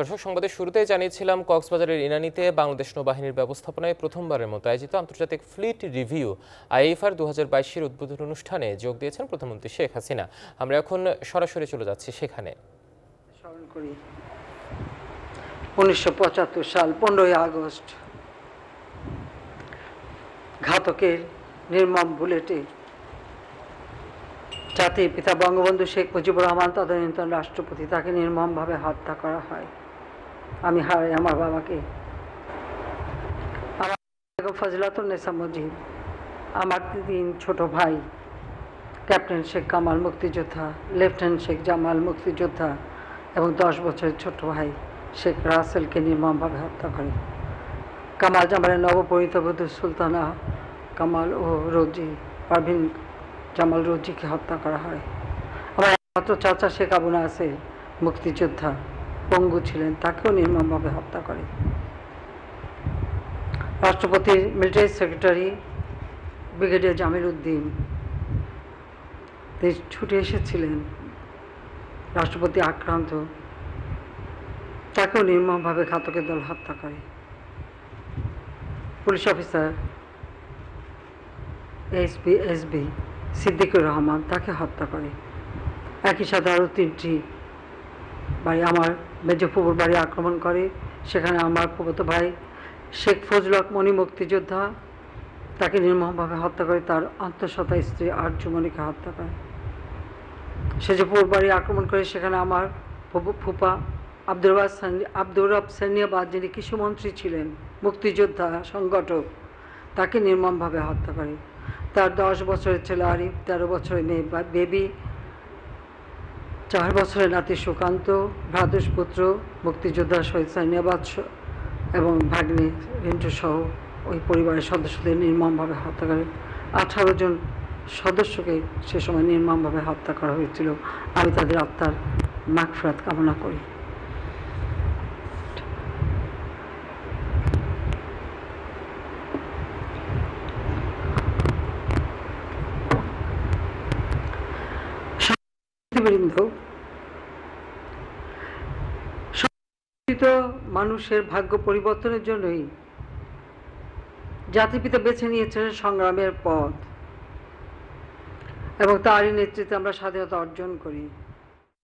दर्शक संबादे शुरूते जानिয়েছিলাম কক্সবাজারের ইনানীতে বাংলাদেশ নৌবাহিনীর ব্যবস্থাপনায় প্রথমবারের মতো আয়োজিত আন্তর্জাতিক ফ্লিট রিভিউ আইএফআর 2022 এর উদ্বোধন অনুষ্ঠানে যোগ দিয়েছেন প্রধানমন্ত্রী শেখ হাসিনা। আমরা এখন সরাসরি চলে যাচ্ছি সেখানে। স্মরণ করি 1975 সাল 15 আগস্ট ঘাতকের নির্মম বুলেটে জাতির পিতা বঙ্গবন্ধু শেখ মুজিবুর রহমান তদানীন্তন রাষ্ট্রপতি তাকে নির্মমভাবে হত্যা করা হয়। আমি হারাই আমার বাবাকে, আমার বেগম ফজলক মুজিব, আমার তিন ছোট ভাই ক্যাপ্টেন শেখ কামাল মুক্তিযোদ্ধা, লেফটनै শেখ জামাল মুক্তিযোদ্ধা এবং 10 বছরের ছোট ভাই শেখ রাসেলকে নির্মমভাবে হত্যা করে। কামাল জামালের নবপরিণীত বধূ সুলতানা কামাল ও রোজি পারভিন জামাল রোজি के हत्या करा है। हमारे मात्र चाचा शेख अबुना से मुक्तियोद्धा पंगु छिलें ताके निर्ममभावे हत्या करें। राष्ट्रपति मिलिटारी सेक्रेटरी ब्रिगेडियर जामिलुद्दीन छुटे एसेछिलेन, राष्ट्रपति आक्रांत ताके निर्ममभावे घातकेर दल हत्या करे। Police officer SP Siddiqur Rahman ताके हत्या करे। एक ही साथ और 3टी भाई आमार मेजफुबुर बाड़ी आक्रमण करे। सेखाने आमार फुफतो भाई शेख फजलक मणि मुक्तियोद्धा ताके निर्ममभावे हत्या करे। तार अंतःसत्ता स्त्री आर्जुमणिके हत्या करे। सेजफुबुर बाड़ी आक्रमण करे। सेखाने आमार फुफा आब्दुरब सानियाबाद जिनि कृषिमंत्री छिलेन मुक्तियोद्धा संगठक ताके निर्ममभावे हत्या करे। তার 10 বছরের ছেলে আরিফ, 13 বছরের মেয়ে বেবি, 4 বছরের নাতি সুকান্ত, ভ্রাতুষ্পুত্র মুক্তিযোদ্ধা শহীদ সানিয়াবাদ এবং ভাগ্নে রিন্টু সহ ওই পরিবারের সদস্যদের নির্মমভাবে হত্যা করে। 18 জন সদস্যকে সে সময় নির্মমভাবে হত্যা করা হয়েছিল। আমি তাদের আত্মার মাগফিরাত কামনা করি। মানুষের ভাগ্য পরিবর্তনের জন্যই জাতিপিতা বেছে নিয়েছেন সংগ্রামের পথ এবং তারই নেতৃত্বে আমরা স্বাধীনতা অর্জন করি।